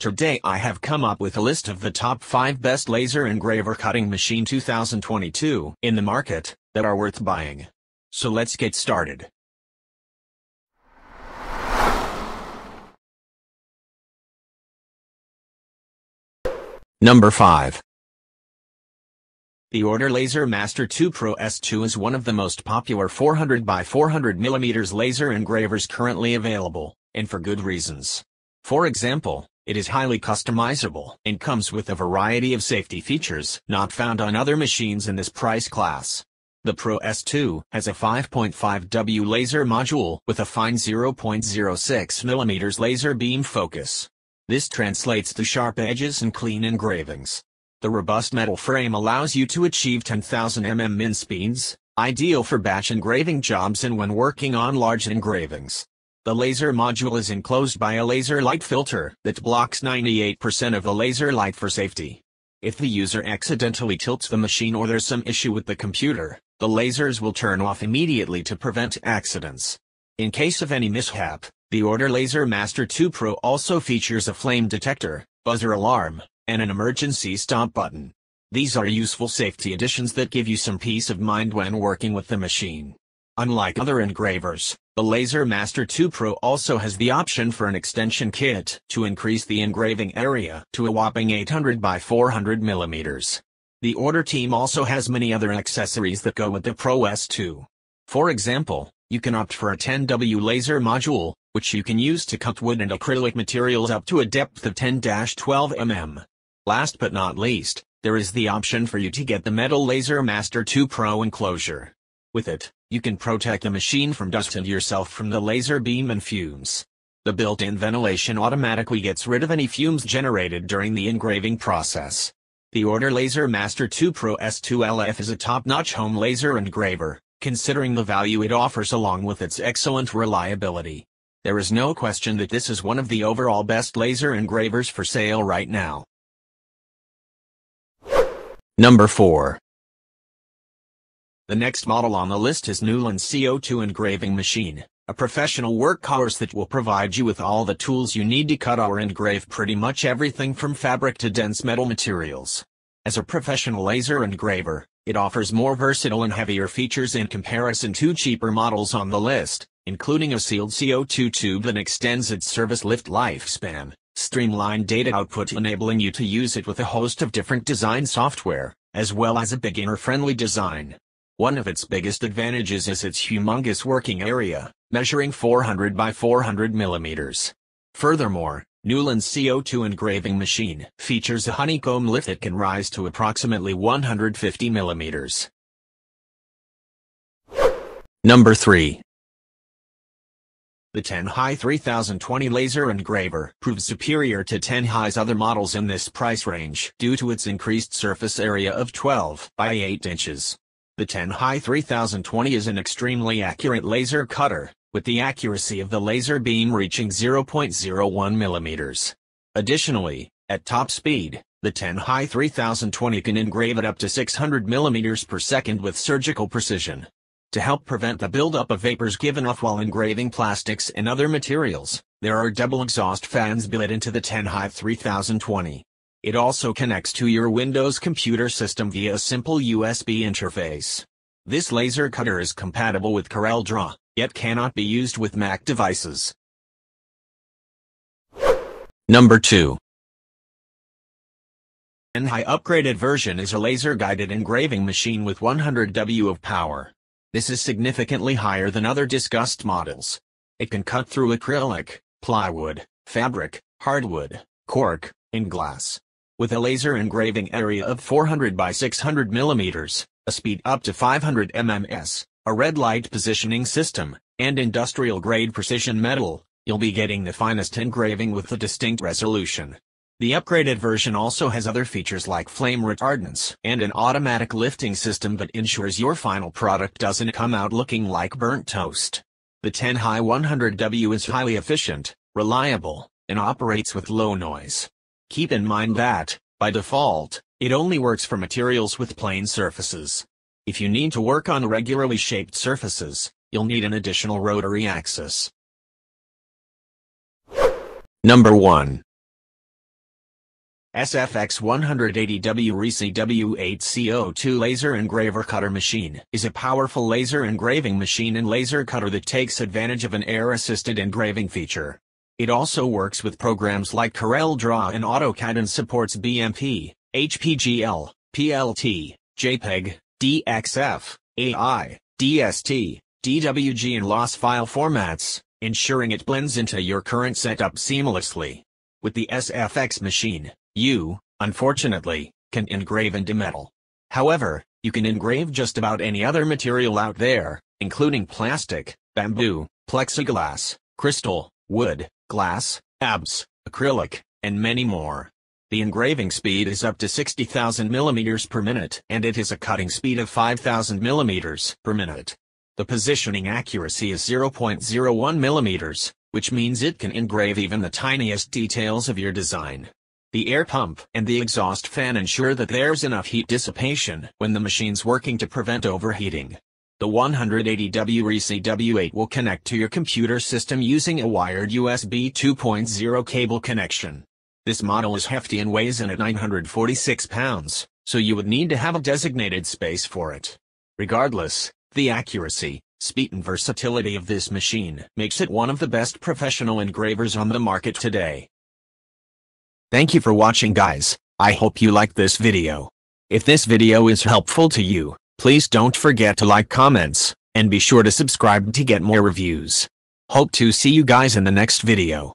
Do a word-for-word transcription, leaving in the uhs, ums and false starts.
Today I have come up with a list of the top five best laser engraver cutting machine two thousand twenty-two in the market that are worth buying. So let's get started. Number five. The Ortur Laser Master two Pro S two is one of the most popular four hundred by four hundred millimeter laser engravers currently available, and for good reasons. For example, it is highly customizable and comes with a variety of safety features not found on other machines in this price class. The Pro S two has a five point five watt laser module with a fine zero point zero six millimeter laser beam focus. This translates to sharp edges and clean engravings. The robust metal frame allows you to achieve ten thousand millimeter min speeds, ideal for batch engraving jobs and when working on large engravings. The laser module is enclosed by a laser light filter that blocks ninety-eight percent of the laser light for safety. If the user accidentally tilts the machine or there's some issue with the computer, the lasers will turn off immediately to prevent accidents. In case of any mishap, the Ortur Laser Master two Pro also features a flame detector, buzzer alarm, and an emergency stop button. These are useful safety additions that give you some peace of mind when working with the machine. Unlike other engravers, the Laser Master two Pro also has the option for an extension kit to increase the engraving area to a whopping eight hundred by four hundred millimeters. The Ortur team also has many other accessories that go with the Pro S two. For example, you can opt for a ten watt laser module, which you can use to cut wood and acrylic materials up to a depth of ten to twelve millimeters. Last but not least, there is the option for you to get the metal Laser Master two Pro enclosure. With it, you can protect the machine from dust and yourself from the laser beam and fumes. The built-in ventilation automatically gets rid of any fumes generated during the engraving process. The Ortur Laser Master two Pro S two L F is a top-notch home laser engraver, considering the value it offers along with its excellent reliability. There is no question that this is one of the overall best laser engravers for sale right now. Number four. The next model on the list is Newland C O two Engraving Machine, a professional workhorse that will provide you with all the tools you need to cut or engrave pretty much everything from fabric to dense metal materials. As a professional laser engraver, it offers more versatile and heavier features in comparison to cheaper models on the list, including a sealed C O two tube that extends its service lift lifespan, streamlined data output enabling you to use it with a host of different design software, as well as a beginner-friendly design. One of its biggest advantages is its humongous working area, measuring four hundred by four hundred millimeters. Furthermore, Newland's C O two engraving machine features a honeycomb lift that can rise to approximately one hundred fifty millimeters. Number three. The Tenhigh thirty twenty laser engraver proves superior to Tenhigh's other models in this price range due to its increased surface area of twelve by eight inches. The Tenhigh thirty twenty is an extremely accurate laser cutter, with the accuracy of the laser beam reaching zero point zero one millimeters. Additionally, at top speed, the Tenhigh thirty twenty can engrave at up to six hundred millimeters per second with surgical precision. To help prevent the buildup of vapors given off while engraving plastics and other materials, there are double exhaust fans built into the Tenhigh thirty twenty. It also connects to your Windows computer system via a simple U S B interface. This laser cutter is compatible with CorelDRAW, yet cannot be used with Mac devices. Number two. TenHigh upgraded version is a laser-guided engraving machine with one hundred watts of power. This is significantly higher than other discussed models. It can cut through acrylic, plywood, fabric, hardwood, cork, and glass. With a laser engraving area of four hundred by six hundred millimeters, a speed up to five hundred millimeters, a red light positioning system, and industrial-grade precision metal, you'll be getting the finest engraving with a distinct resolution. The upgraded version also has other features like flame retardants and an automatic lifting system that ensures your final product doesn't come out looking like burnt toast. The TenHigh one hundred watt is highly efficient, reliable, and operates with low noise. Keep in mind that, by default, it only works for materials with plane surfaces. If you need to work on regularly shaped surfaces, you'll need an additional rotary axis. Number one. S F X one eighty W R C W eight C O two laser engraver cutter machine is a powerful laser engraving machine and laser cutter that takes advantage of an air-assisted engraving feature. It also works with programs like CorelDRAW and AutoCAD and supports B M P, H P G L, P L T, JPEG, D X F, A I, D S T, D W G and L O S file formats, ensuring it blends into your current setup seamlessly. With the S F X machine, you, unfortunately, can engrave into metal. However, you can engrave just about any other material out there, including plastic, bamboo, plexiglass, crystal, wood, glass, A B S, acrylic, and many more. The engraving speed is up to sixty thousand millimeters per minute, and it has a cutting speed of five thousand millimeters per minute. The positioning accuracy is zero point zero one millimeters, which means it can engrave even the tiniest details of your design. The air pump and the exhaust fan ensure that there's enough heat dissipation when the machine's working to prevent overheating. The one eighty W R C W eight will connect to your computer system using a wired U S B two point oh cable connection. This model is hefty and weighs in at nine hundred forty-six pounds, so you would need to have a designated space for it. Regardless, the accuracy, speed and versatility of this machine makes it one of the best professional engravers on the market today. Thank you for watching, guys. I hope you liked this video. If this video is helpful to you, please don't forget to like, comments, and be sure to subscribe to get more reviews. Hope to see you guys in the next video.